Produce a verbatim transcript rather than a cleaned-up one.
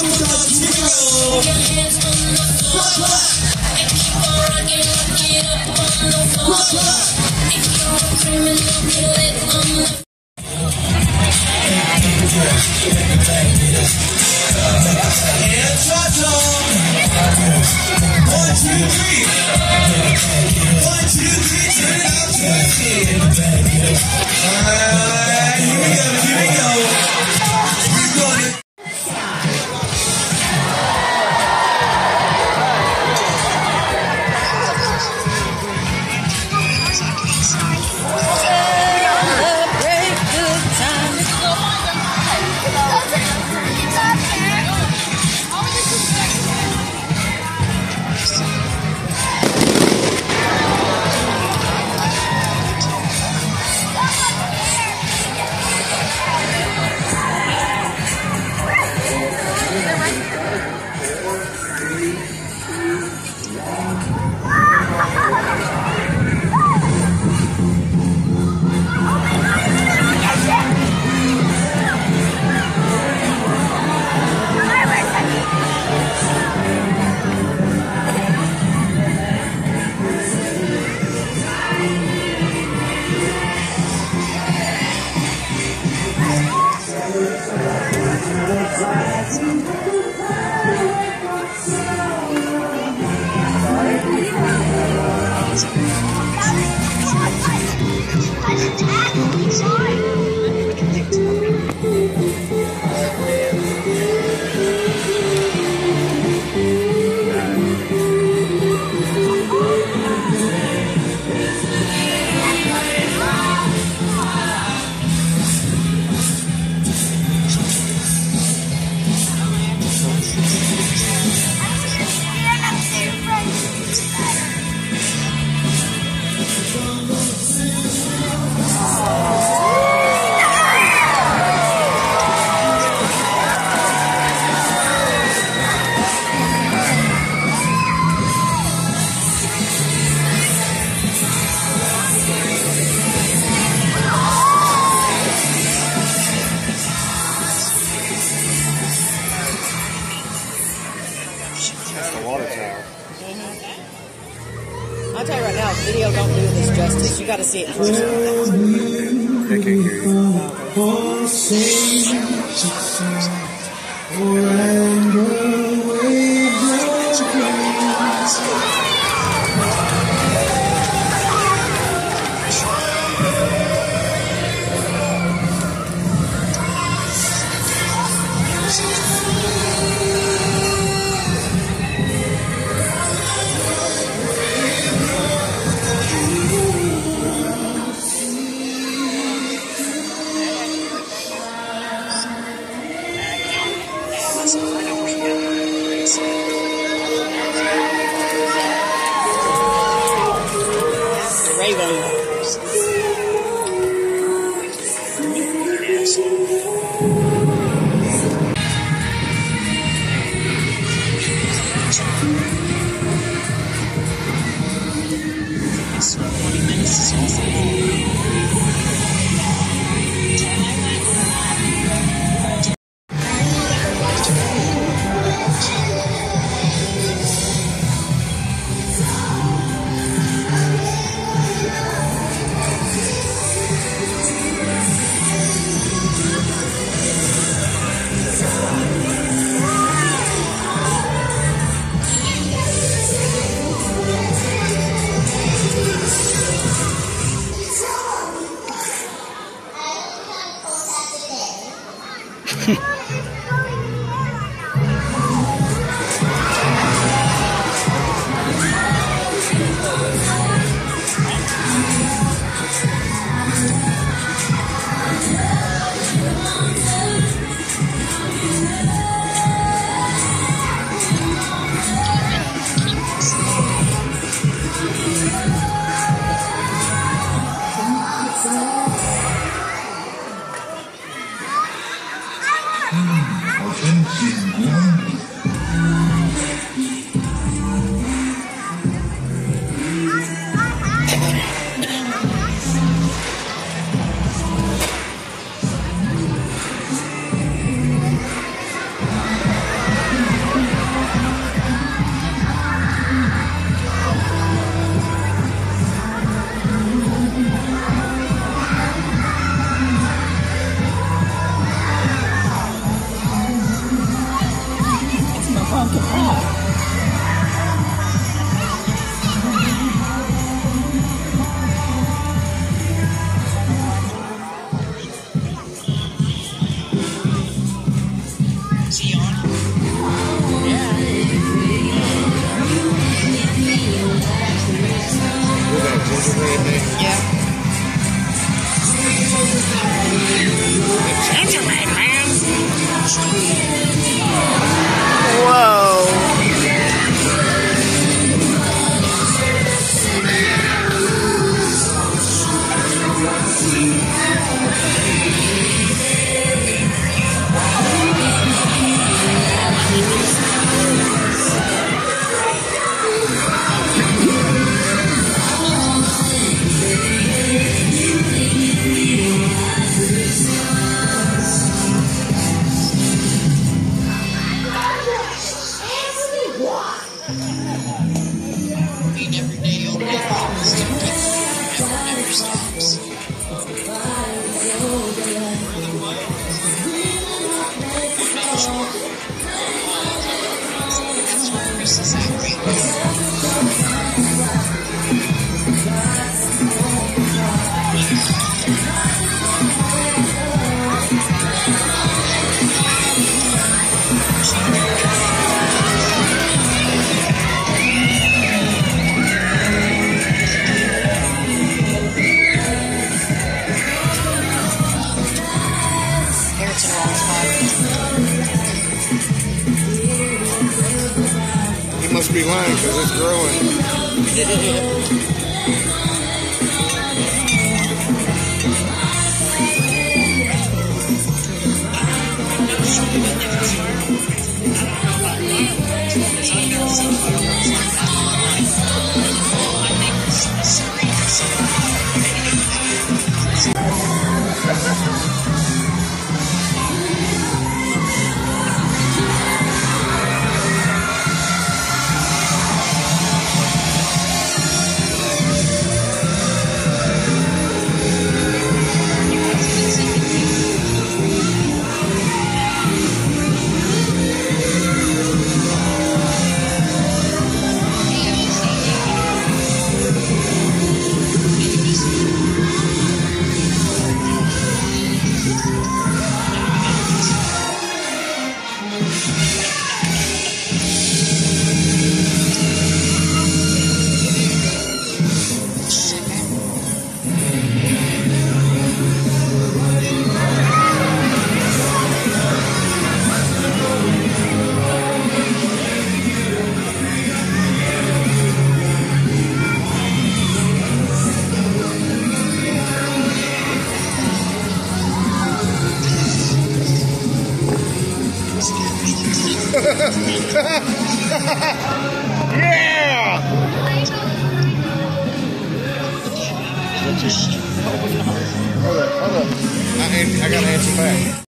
I'll tell you right now, video don't do this justice. You gotta see it. I can't hear you. Thank you. Must be lying because it's growing. Yeah! Hold up, hold up. I, I gotta answer back.